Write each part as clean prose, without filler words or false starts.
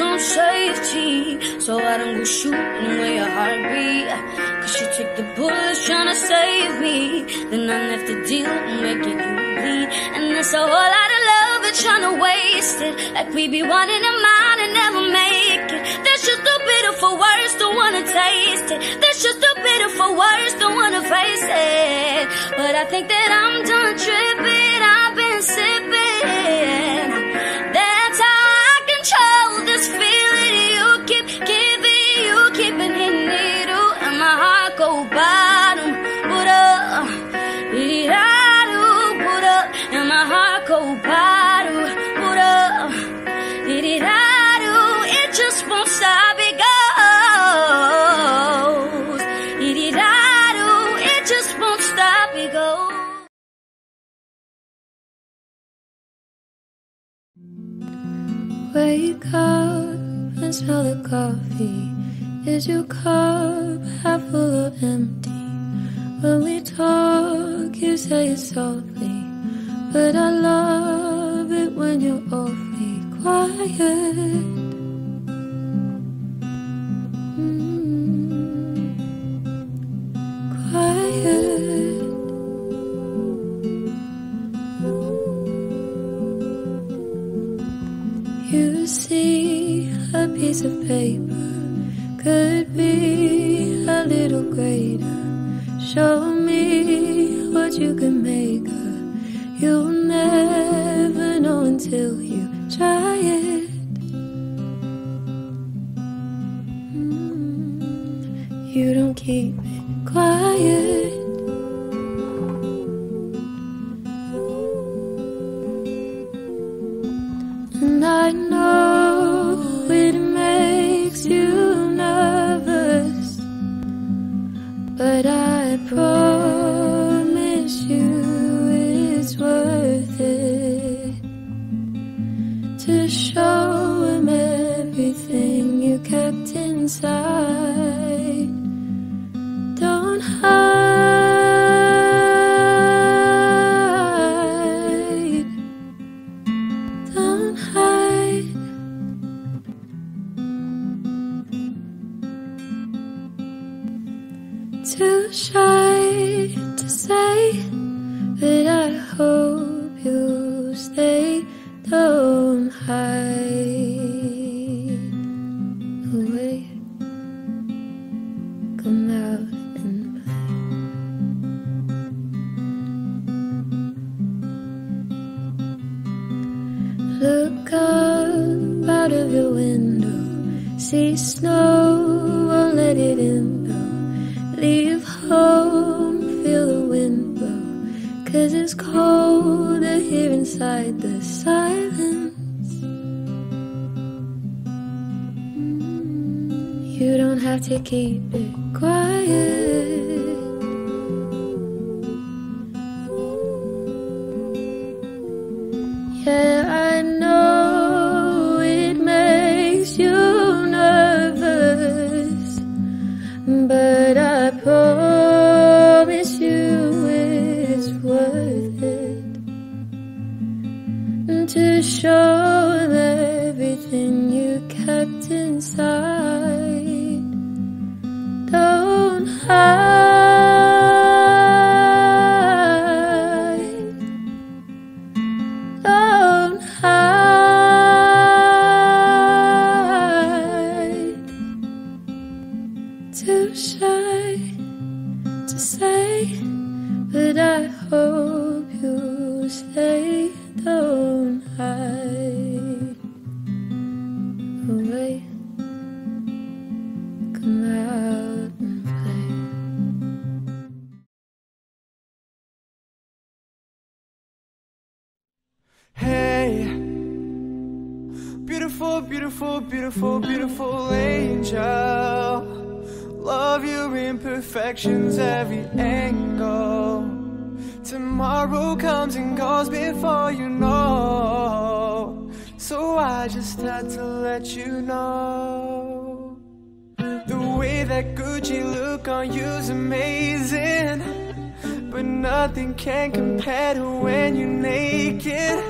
on safety, so I don't go shooting where your heart beat. Cause you took the bullets trying to save me, then I left the deal and making you bleed. And there's a whole lot of love but trying to waste it, like we be wanting a mind and never make it. That's just too bitter for words, don't wanna taste it. That's just too bitter for words, don't wanna face it. But I think that I'm done tripping, I've been sipping. That's how I control this feeling you keep giving, you keeping hitting me too, and my heart go bottom, put up, did I do, put up, and my heart go bottom, put up, did I do, it just won't stop, it goes, did I do, it just won't stop, it goes. Wake up and smell the coffee. Is your cup half full or empty? When we talk, you say it softly, but I love it when you're awfully quiet. Quiet. You see a piece of paper, could be a little greater. Show me what you can make her. You'll never know until you try it. You don't keep it quiet. I know it makes you nervous, but I promise you it's worth it to show him everything you kept inside. Don't hide. Too shy to say, but I hope you'll stay. Don't hide away. Come out and play. Look up out of your window, see snow, won't let it in. Leave home, feel the wind blow, cause it's colder here inside the silence. You don't have to keep it quiet. Yeah, I know it makes you nervous, but I promise you it's worth it to show him everything you kept inside. Don't hide. Don't hide. Too shy to say, but I hope you'll stay. Don't hide away. Come out and play. Hey, beautiful, beautiful, beautiful, beautiful angel. Love your imperfections, every angle. Tomorrow comes and goes before you know, so I just had to let you know. The way that Gucci look on you's amazing, but nothing can compare to when you're naked.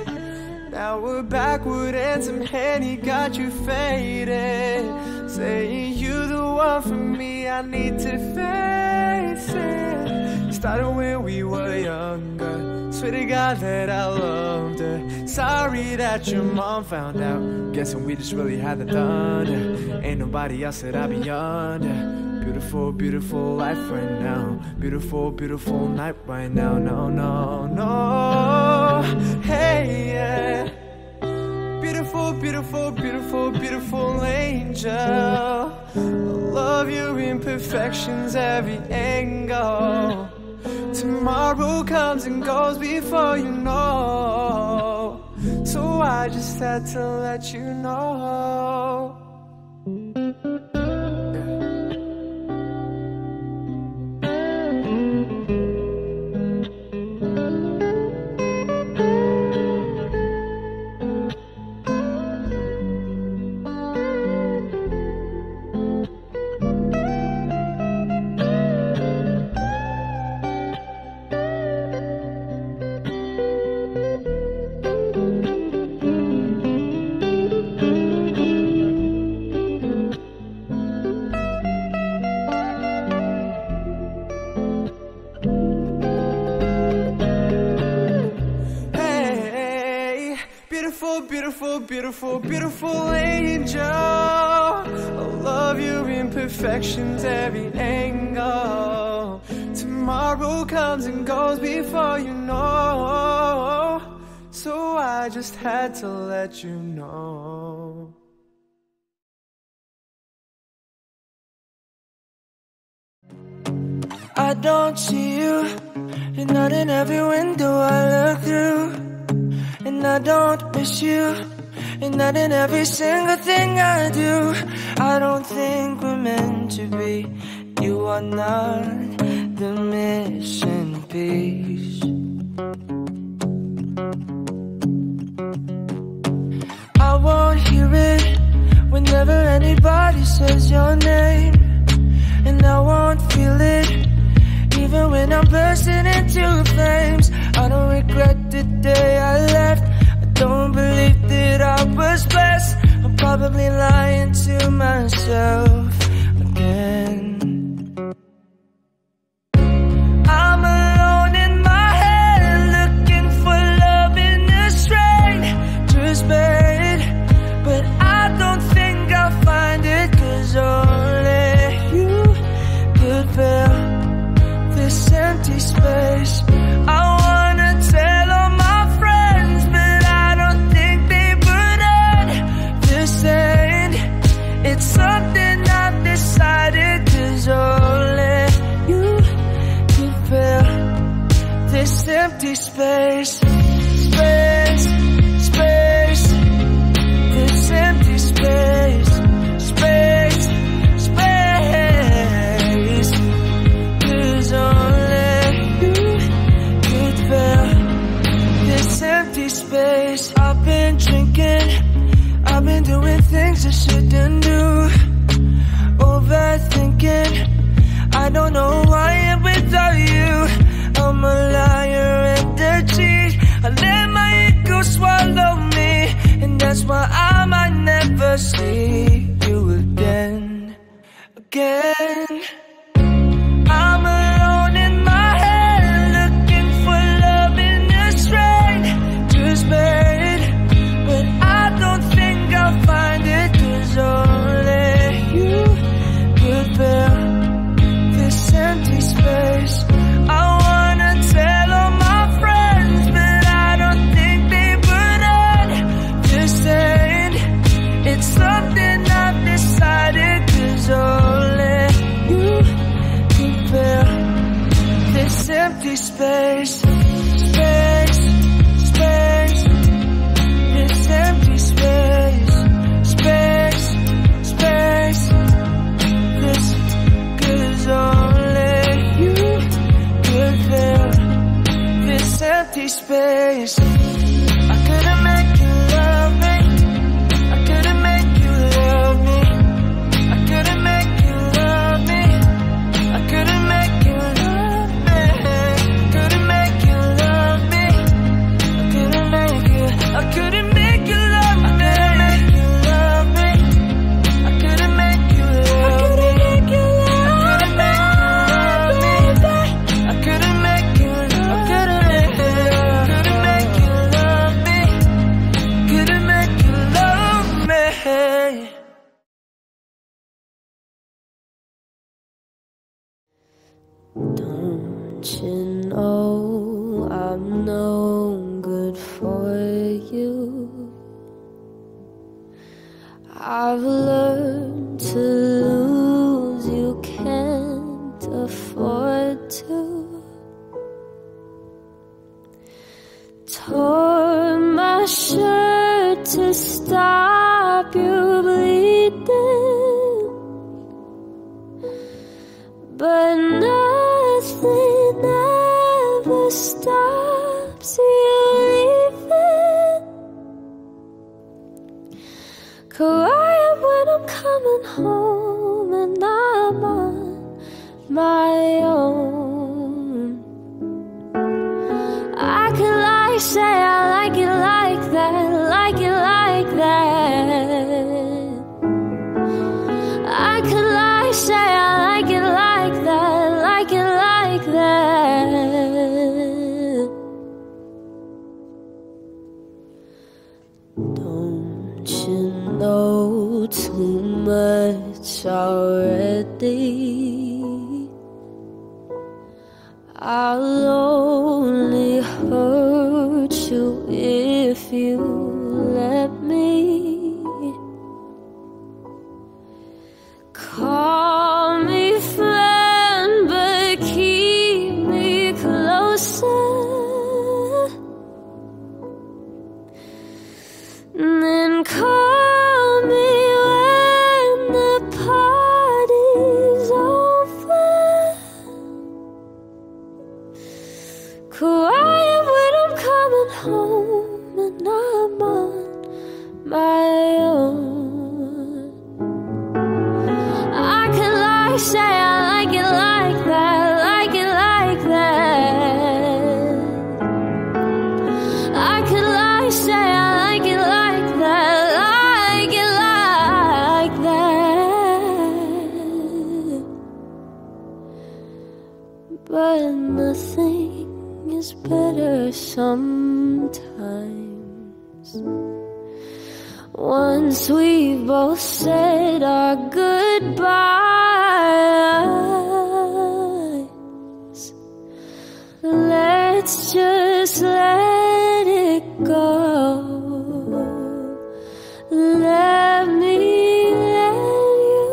Now we're backward and some Henny got you faded, saying you the one for me, I need to face it. Started when we were younger, swear to God that I loved her. Sorry that your mom found out, guessing we just really had the thunder. Ain't nobody else that I be under. Beautiful, beautiful life right now. Beautiful, beautiful night right now. No, no, no. Hey, yeah. Beautiful, beautiful, beautiful, beautiful angel. I love your imperfections, every angle. Tomorrow comes and goes before you know. So I just had to let you know. Beautiful, beautiful, beautiful angel. I love your imperfections, every angle. Tomorrow comes and goes before you know. So I just had to let you know. I don't see you. You're not in every window I look through. And I don't miss you. And not in every single thing I do. I don't think we're meant to be. You are not the missing piece. I won't hear it whenever anybody says your name. And I won't feel it even when I'm bursting into flames. I don't regret the day I left. I don't believe that I was blessed. I'm probably lying to myself again. I'm alone in my head, looking for love in a stranger's bed. But I don't think I'll find it, 'cause only you could fill this empty space. I something I've decided, 'cause only you can fill this empty space. Space, space, this empty space. Space, space, 'cause only you could fill this empty space. I've been drinking, I've been doing things I shouldn't do. Overthinking, I don't know why I'm without you. I'm a liar and a cheat. I let my ego swallow me, and that's why I might never see you again. Again. I'm alone in my head, looking for love in a stranger's bed. But I don't think I'll find it, 'cause empty space. I wanna tell all my friends, but I don't think they would understand. It's something I've decided, 'cause only you can fill this empty space. Space, space, this empty space. Space, space, this, 'cause only empty space. I couldn't make you love me. I couldn't make you love me. I couldn't make you love me. I couldn't make you love me. Couldn't make you love me. I couldn't make you. I couldn't. I'm no good for you. I've learned to lose, you can't afford to. Tore my shirt to stop you bleeding, but nothing ever stops you leaving. Quiet when I'm coming home, and I'm on my own. I can like say I like it like that, like it like that. I can like say I like it like that, like it like that. Don't you know too much already? I'll only hurt you if you let me. Call me friend, but keep me closer. And then call me when the party's over. Quiet when I'm coming home, and I'm on my own. I can like say I like it like that, like it like that. I can like say I like it like that, like it like that. But nothing is better sometimes. Once we both said our goodbyes, let's just let it go. Let me let you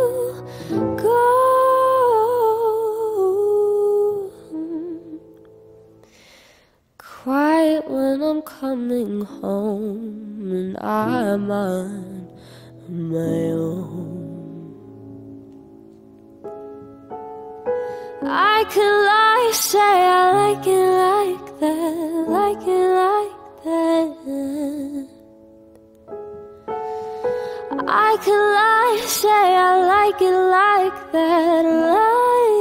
go. Quiet when I'm coming home, and I'm on my own. I can lie, say I like it like that, like it like that. I can lie, say I like it like that, like